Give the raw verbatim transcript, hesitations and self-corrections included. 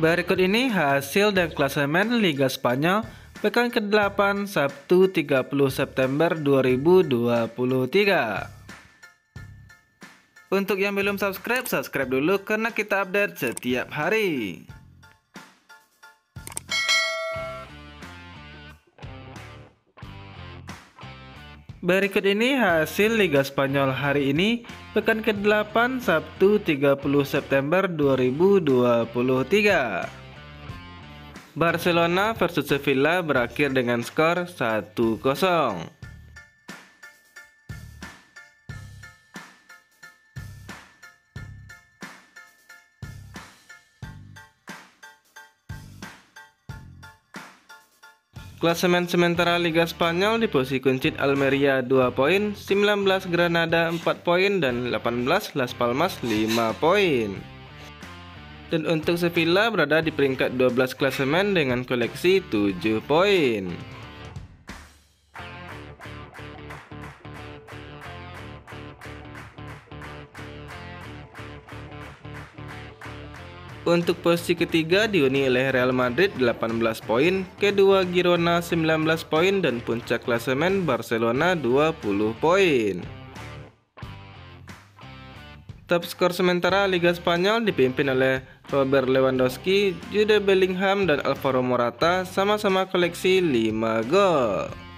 Berikut ini hasil dan klasemen Liga Spanyol pekan kedelapan Sabtu tiga puluh September dua ribu dua puluh tiga. Untuk yang belum subscribe, subscribe dulu karena kita update setiap hari. Berikut ini hasil Liga Spanyol hari ini, pekan kedelapan Sabtu tiga puluh September dua ribu dua puluh tiga. Barcelona versus Sevilla berakhir dengan skor satu kosong. Klasemen sementara Liga Spanyol di posisi kunci Almeria dua poin, sembilan belas Granada empat poin, dan delapan belas Las Palmas lima poin. Dan untuk Sevilla berada di peringkat dua belas klasemen dengan koleksi tujuh poin. Untuk posisi ketiga dihuni oleh Real Madrid delapan belas poin, kedua Girona sembilan belas poin, dan puncak klasemen Barcelona dua puluh poin. Top skor sementara Liga Spanyol dipimpin oleh Robert Lewandowski, Jude Bellingham, dan Alvaro Morata sama-sama koleksi lima gol.